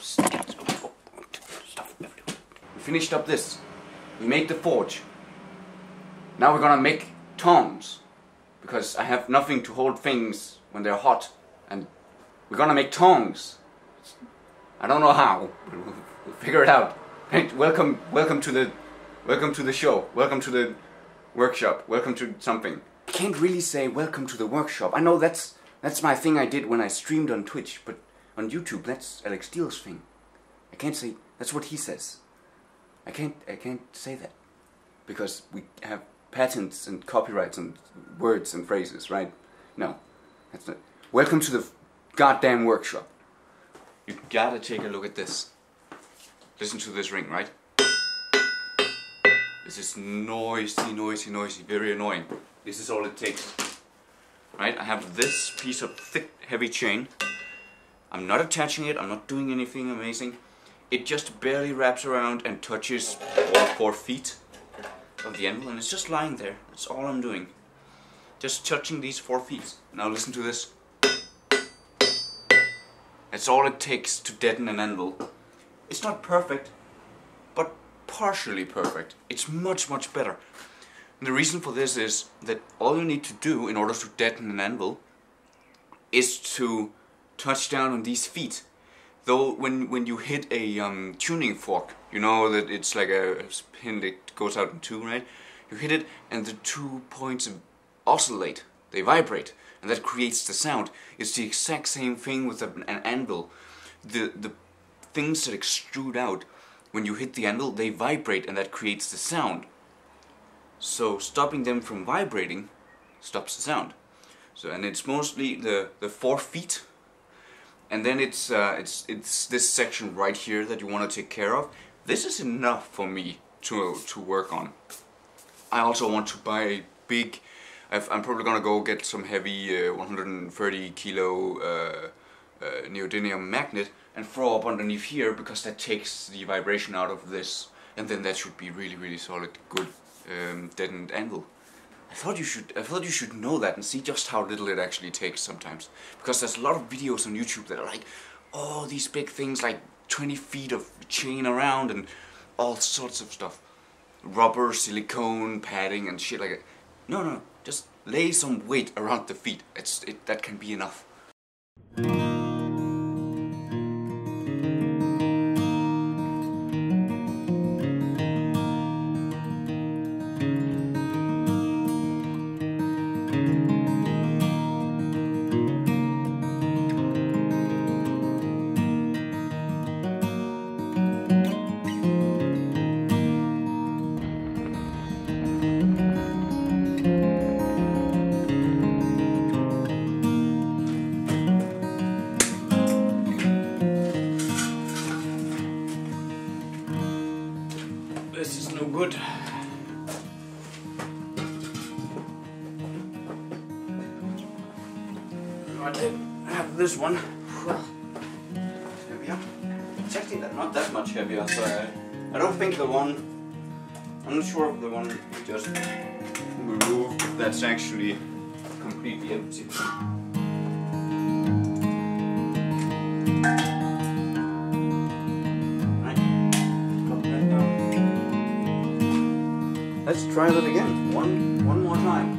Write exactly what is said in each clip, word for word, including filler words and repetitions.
stuff everywhere. We finished up this. We made the forge. Now we're gonna make tongs, because I have nothing to hold things when they're hot, and we're gonna make tongs. I don't know how, but we'll figure it out. Hey, welcome, welcome to the, welcome to the show. Welcome to the workshop. Welcome to something. I can't really say welcome to the workshop. I know that's that's my thing I did when I streamed on Twitch, but on YouTube that's Alex Steele's thing. I can't say that's what he says. I can't I can't say that because we have patents and copyrights and words and phrases, right? No, that's not. Welcome to the goddamn workshop. You gotta take a look at this. Listen to this ring, right? This is noisy, noisy, noisy, very annoying. This is all it takes, right? I have this piece of thick, heavy chain. I'm not attaching it, I'm not doing anything amazing. It just barely wraps around and touches all four feet of the anvil, and it's just lying there. That's all I'm doing. Just touching these four feet. Now listen to this. That's all it takes to deaden an anvil. It's not perfect, but partially perfect. It's much, much better. And the reason for this is that all you need to do in order to deaden an anvil is to touch down on these feet. Though when, when you hit a um, tuning fork, you know that it's like a, a pin that goes out in two, right? You hit it and the two points oscillate, they vibrate, and that creates the sound. It's the exact same thing with an, an anvil. The, the things that extrude out, when you hit the anvil, they vibrate and that creates the sound. So stopping them from vibrating stops the sound. So, and it's mostly the, the four feet. And then it's uh, it's it's this section right here that you want to take care of. This is enough for me to to work on. I also want to buy a big. I've, I'm probably gonna go get some heavy uh, one hundred thirty kilo uh, uh, neodymium magnet and throw up underneath here because that takes the vibration out of this, and then that should be really really solid, good um, deadened anvil. I thought you should. I thought you should know that and see just how little it actually takes sometimes, because there's a lot of videos on YouTube that are like, oh, these big things like twenty feet of chain around and all sorts of stuff, rubber, silicone, padding, and shit like that. No, no, just lay some weight around the feet. It's it. That can be enough. Good. Right, I have this one. Heavier. It's actually not that much heavier, so I, I don't think the one. I'm not sure if the one just removed that's actually completely empty. Let's try that again, one, one more time.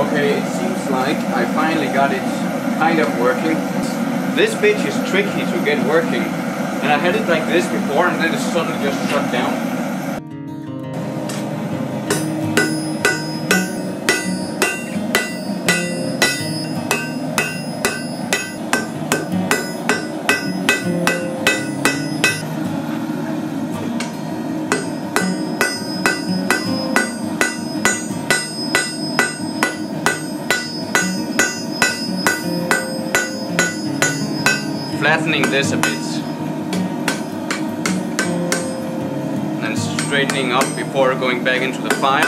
Okay, it seems like I finally got it kind of working. This bitch is tricky to get working. And I had it like this before, and then it suddenly just shut down. Flattening this a bit. Straightening up before going back into the fire.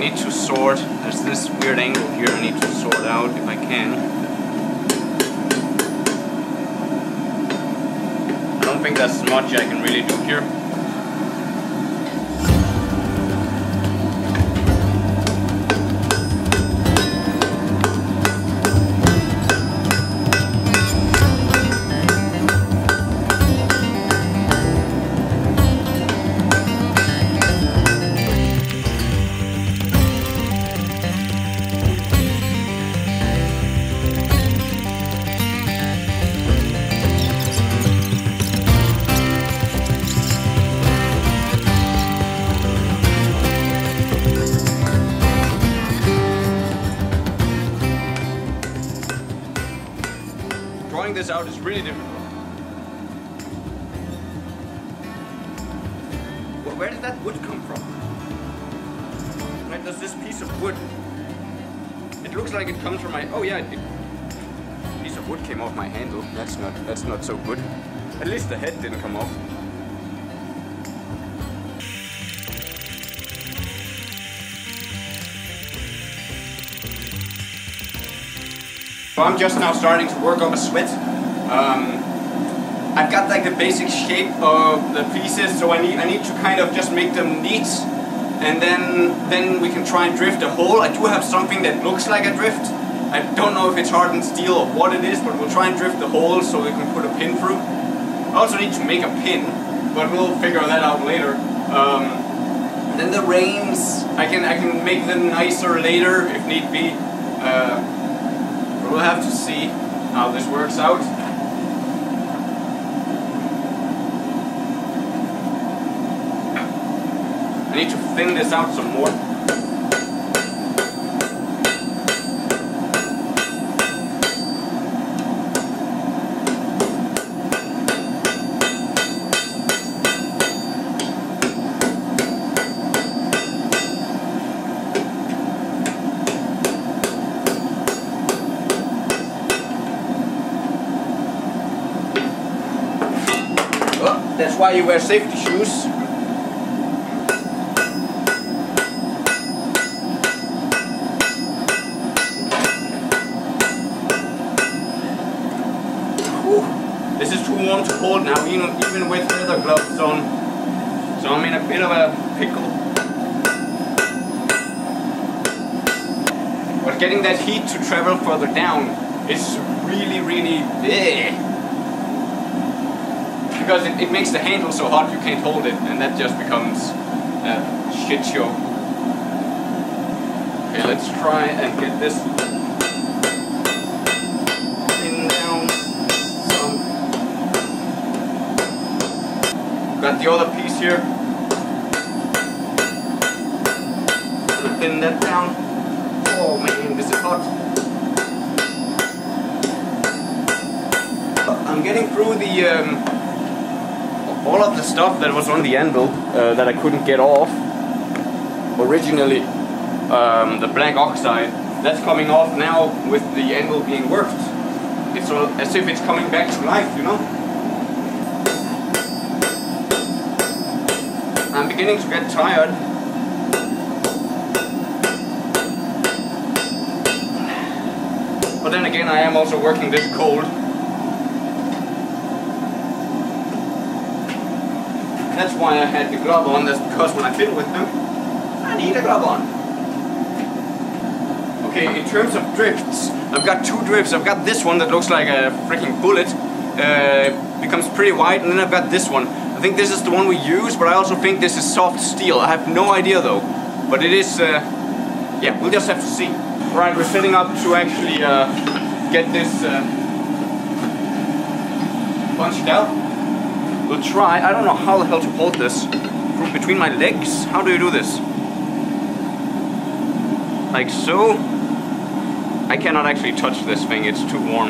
need to sort, there's this weird angle here I need to sort out if I can. I don't think that's much I can really do here. This out is really difficult. Well, where did that wood come from? Where does this piece of wood? It looks like it comes from my. Oh yeah, it, piece of wood came off my handle. That's not. That's not so good. At least the head didn't come off. So I'm just now starting to work up a sweat. Um, I've got like the basic shape of the pieces, so I need I need to kind of just make them neat, and then then we can try and drift a hole. I do have something that looks like a drift. I don't know if it's hardened steel or what it is, but we'll try and drift the hole so we can put a pin through. I also need to make a pin, but we'll figure that out later. Um, and then the reins, I can I can make them nicer later if need be. Uh, We'll have to see how this works out. I need to thin this out some more. That's why you wear safety shoes. Whew. This is too warm to hold now, even, even with leather gloves on. So I'm in a bit of a pickle. But getting that heat to travel further down is really, really big. Because it, it makes the handle so hot you can't hold it, and that just becomes a shit show. Okay, let's try and get this in down some. Got the other piece here. Thin that down. Oh man, this is hot. I'm getting through the um, all of the stuff that was on the anvil uh, that I couldn't get off originally, um, the black oxide, that's coming off now with the anvil being worked. It's all, as if it's coming back to life, you know? I'm beginning to get tired. But then again, I am also working this cold. That's why I had the glove on, that's because when I fiddle with them, I need a glove on. Okay, in terms of drifts, I've got two drifts. I've got this one that looks like a freaking bullet, uh, becomes pretty wide, and then I've got this one. I think this is the one we use, but I also think this is soft steel. I have no idea though, but it is, uh, yeah, we'll just have to see. Right, we're setting up to actually uh, get this uh, punched out. We'll try. I don't know how the hell to hold this between my legs. How do you do this? Like so. I cannot actually touch this thing, it's too warm.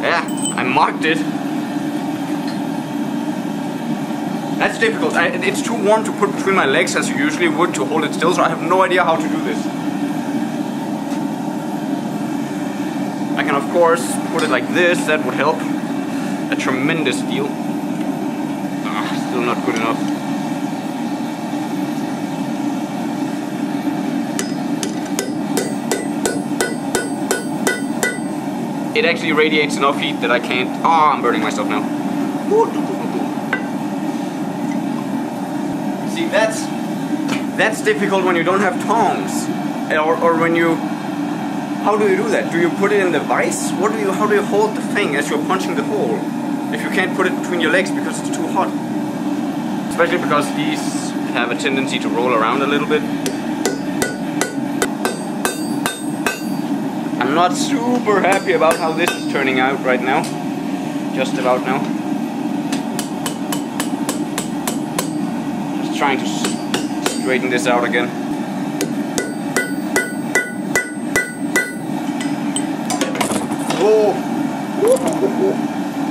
Yeah, I marked it. That's difficult. I, it's too warm to put between my legs as you usually would to hold it still, so I have no idea how to do this. can of course put it like this, that would help a tremendous deal. Ah, still not good enough. It actually radiates enough heat that I can't... Ah, oh, I'm burning myself now. See, that's... That's difficult when you don't have tongs. Or, or when you... How do you do that? Do you put it in the vise? What do you? How do you hold the thing as you're punching the hole? If you can't put it between your legs because it's too hot. Especially because these have a tendency to roll around a little bit. I'm not super happy about how this is turning out right now. Just about now. Just trying to straighten this out again. Oh!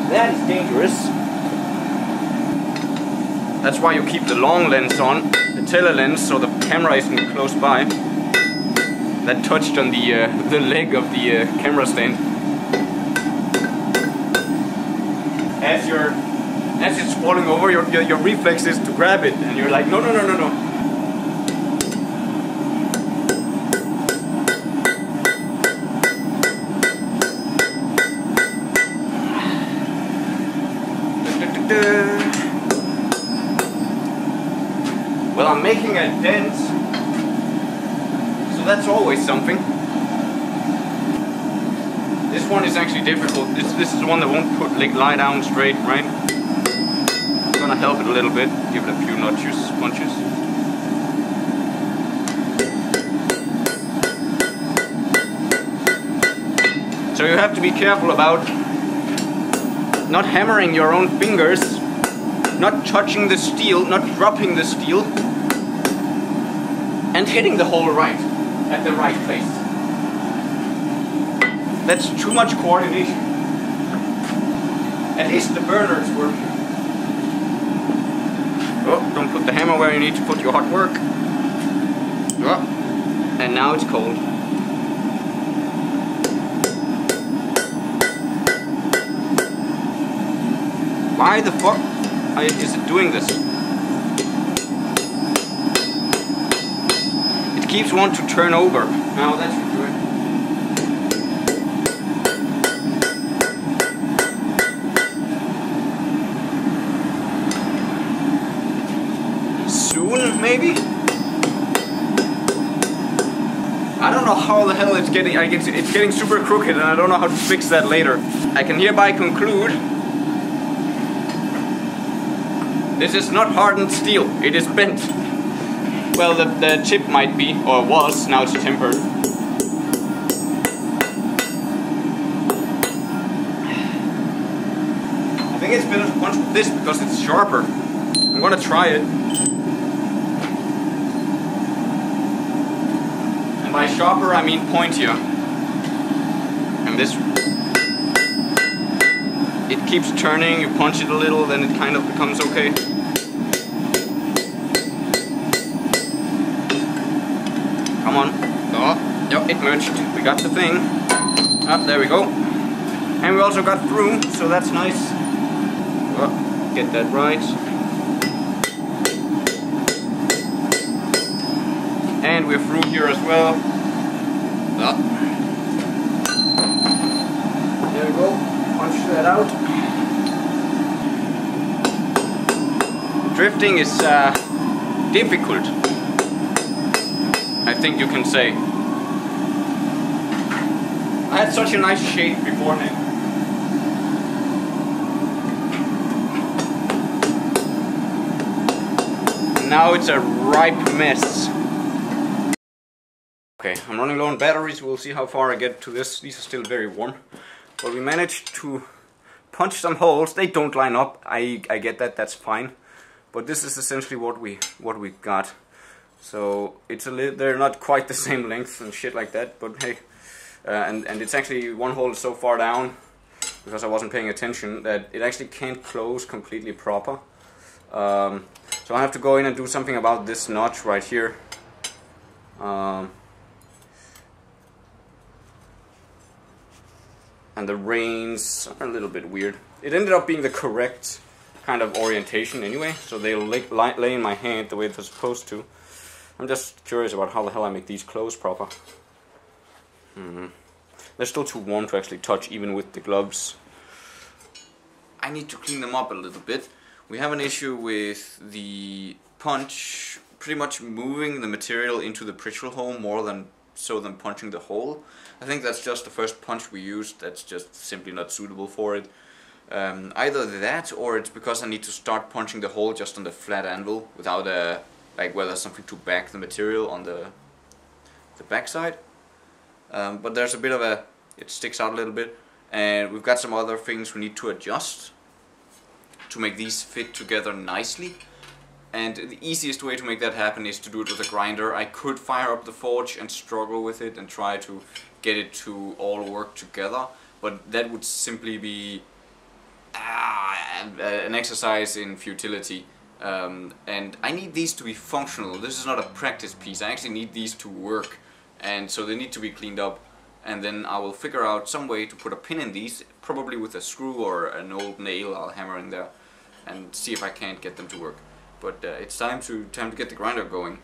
That is dangerous. That's why you keep the long lens on, the tele lens, so the camera isn't close by. That touched on the uh, the leg of the uh, camera stand. As you're as it's falling over, your, your your reflex is to grab it, and you're like, no, no, no, no, no. Well, I'm making a dent. That's always something. This one is actually difficult. This, this is the one that won't put like, lie down straight, right? I'm gonna help it a little bit, give it a few notches, punches. So you have to be careful about not hammering your own fingers, not touching the steel, not dropping the steel, and hitting the hole right. At the right place. That's too much coordination. At least the burner is working. Oh, don't put the hammer where you need to put your hot work. Oh, and now it's cold. Why the fuck is it doing this? Keeps want to turn over. Now that's good. Soon, maybe? I don't know how the hell it's getting. I get it's getting super crooked, and I don't know how to fix that later. I can hereby conclude this is not hardened steel. It is bent. Well, the, the chip might be, or was, now it's tempered. I think it's better to punch with this because it's sharper. I'm gonna try it. And by sharper, I mean pointier. And this... It keeps turning, you punch it a little, then it kind of becomes okay. Come on. Oh, yep, it merged. We got the thing. Ah, there we go. And we also got through, so that's nice. Oh, get that right. And we're through here as well. Oh. There we go. Punch that out. Drifting is uh, difficult. I think you can say. I had such a nice shape beforehand. Now it's a ripe mess. Okay, I'm running low on batteries. We'll see how far I get to this. These are still very warm. But we managed to punch some holes. They don't line up. I, I get that. That's fine. But this is essentially what we what we got. So it's a little, they're not quite the same length and shit like that, but hey, uh, and, and it's actually, one hole is so far down, because I wasn't paying attention, that it actually can't close completely proper. Um, so I have to go in and do something about this notch right here. Um, and the reins are a little bit weird. It ended up being the correct kind of orientation anyway, so they lay, lay in my hand the way they're supposed to. I'm just curious about how the hell I make these clothes proper. Hmm. They're still too warm to actually touch, even with the gloves. I need to clean them up a little bit. We have an issue with the punch pretty much moving the material into the pritchel hole more than so than punching the hole. I think that's just the first punch we used that's just simply not suitable for it. Um, either that, or it's because I need to start punching the hole just on the flat anvil without a like where there's something to back the material on the the backside. Um, but there's a bit of a, it sticks out a little bit, and we've got some other things we need to adjust to make these fit together nicely. And the easiest way to make that happen is to do it with a grinder. I could fire up the forge and struggle with it and try to get it to all work together, but that would simply be ah, an exercise in futility. Um, and I need these to be functional. This is not a practice piece. I actually need these to work, and so they need to be cleaned up, and then I will figure out some way to put a pin in these, probably with a screw or an old nail I'll hammer in there, and see if I can't get them to work. But uh, it's time to time to get the grinder going.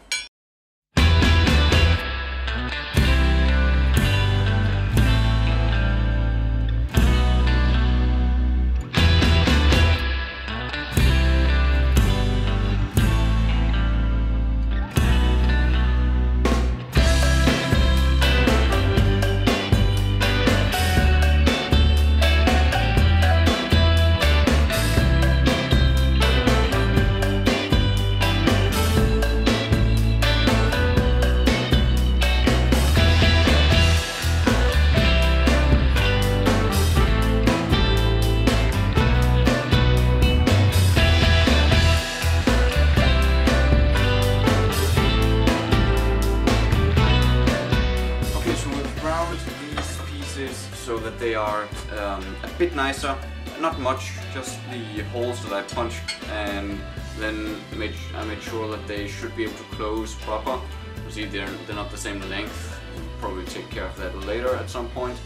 So that they are um, a bit nicer, not much, just the holes that I punched, and then made, I made sure that they should be able to close proper. You see, they're, they're not the same length. We'll probably take care of that later at some point.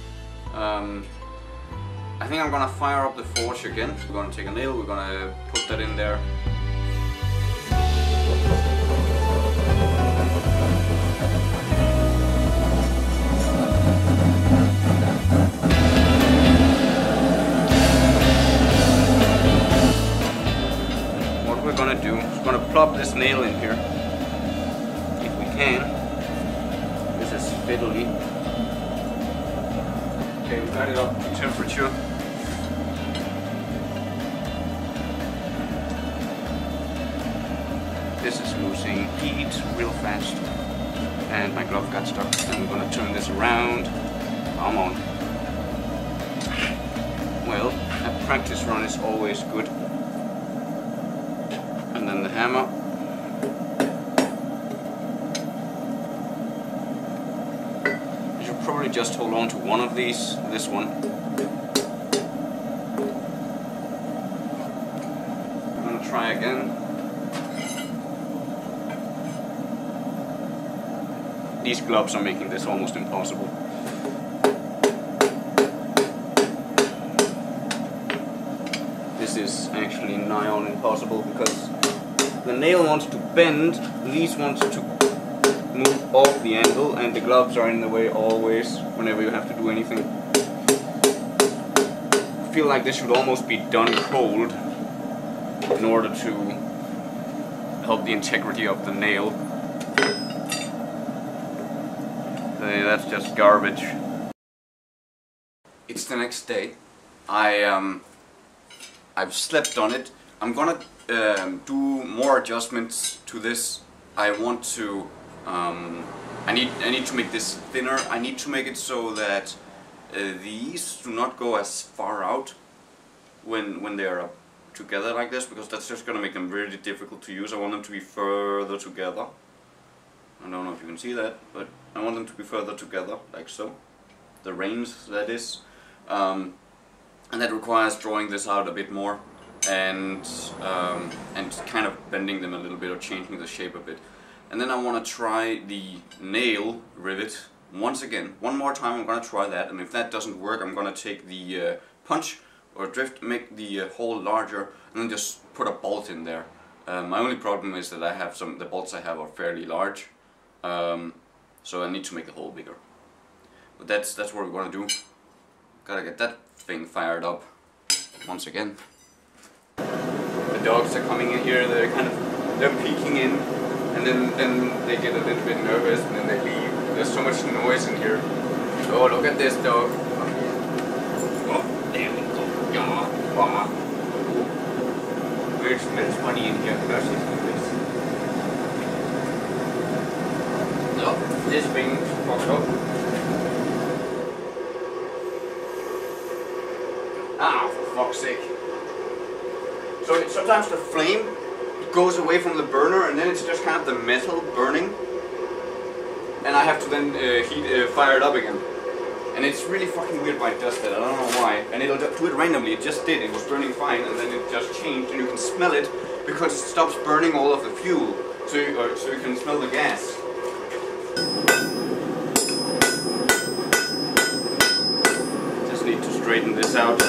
Um, I think I'm gonna fire up the forge again. We're gonna take a nail, we're gonna put that in there. Plop this nail in here, if we can. This is fiddly. Okay, we got it up to temperature. This is losing heat real fast, and my glove got stuck. And we're gonna turn this around. Come on. Well, a practice run is always good. And then the hammer. You should probably just hold on to one of these, this one. I'm gonna try again. These gloves are making this almost impossible. This is actually nigh on impossible because the nail wants to bend, these wants to move off the anvil, and the gloves are in the way always whenever you have to do anything. I feel like this should almost be done cold in order to help the integrity of the nail. That's just garbage. It's the next day. I, um, I've slept on it. I'm gonna Um, do more adjustments to this. I want to um, I need I need to make this thinner. I need to make it so that uh, these do not go as far out when when they are up together like this, because that's just gonna make them really difficult to use. I want them to be further together. I don't know if you can see that, but I want them to be further together like so, the reins that is, um, and that requires drawing this out a bit more. And um, and kind of bending them a little bit or changing the shape a bit, and then I want to try the nail rivet once again. One more time I'm going to try that, and if that doesn't work I'm going to take the uh, punch or drift, make the uh, hole larger, and then just put a bolt in there. Um, my only problem is that I have some, the bolts I have are fairly large, um, so I need to make the hole bigger. But that's, that's what we're going to do. Gotta get that thing fired up once again. The dogs are coming in here, they're kind of, they're peeking in, and then, then they get a little bit nervous and then they leave. There's so much noise in here. Oh, look at this dog. Oh, damn it. Oh, there's money in here. No, this thing fucked up. Ah, for fuck's sake. So sometimes the flame goes away from the burner and then it's just kind of the metal burning. And I have to then uh, heat, uh, fire it up again. And it's really fucking weird why it does that, I don't know why. And it'll do it randomly, it just did, it was burning fine and then it just changed and you can smell it because it stops burning all of the fuel, so you, or, so you can smell the gas. Just need to straighten this out.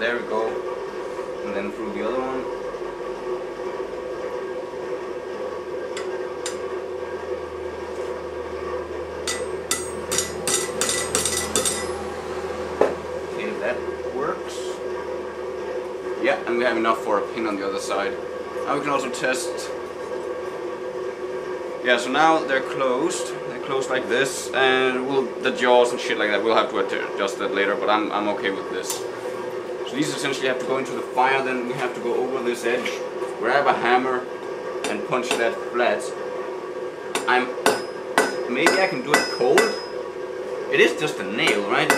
There we go, and then through the other one. Okay, that works. Yeah, and we have enough for a pin on the other side. Now we can also test. Yeah, so now they're closed. They're closed like this, and we'll, the jaws and shit like that, we'll have to adjust that later, but I'm, I'm okay with this. These essentially have to go into the fire, then we have to go over this edge, grab a hammer and punch that flat. I'm... maybe I can do it cold? It is just a nail, right?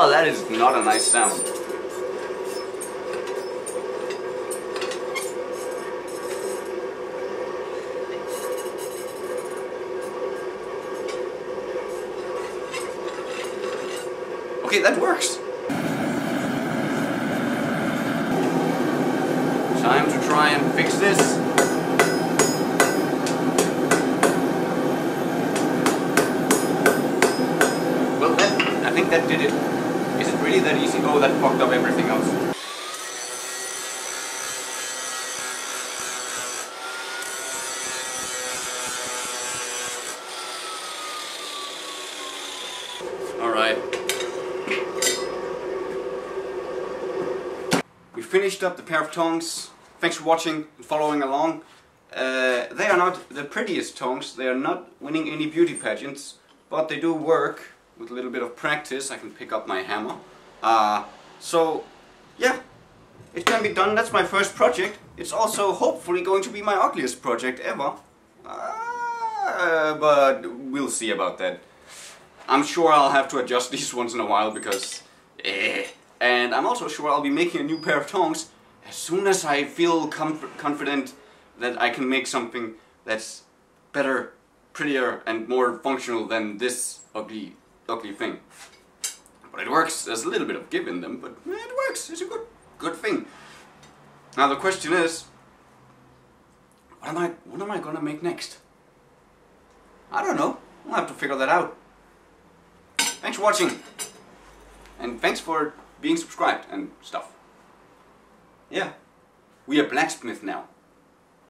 Oh, that is not a nice sound. Okay, that works. Time to try and fix this. Well, that, I think that did it. Really that easy? Oh, that fucked up everything else. Alright. We finished up the pair of tongs. Thanks for watching and following along. Uh, they are not the prettiest tongs. They are not winning any beauty pageants, but they do work. With a little bit of practice I can pick up my hammer. Uh, so, yeah, it can be done. That's my first project. It's also hopefully going to be my ugliest project ever. Uh, but we'll see about that. I'm sure I'll have to adjust these once in a while because... Eh. And I'm also sure I'll be making a new pair of tongs as soon as I feel comf confident that I can make something that's better, prettier and more functional than this ugly, ugly thing. But it works. There's a little bit of give in them, but it works. It's a good, good thing. Now the question is, what am I, what am I gonna make next? I don't know. I'll have to figure that out. Thanks for watching, and thanks for being subscribed and stuff. Yeah, we are blacksmith now.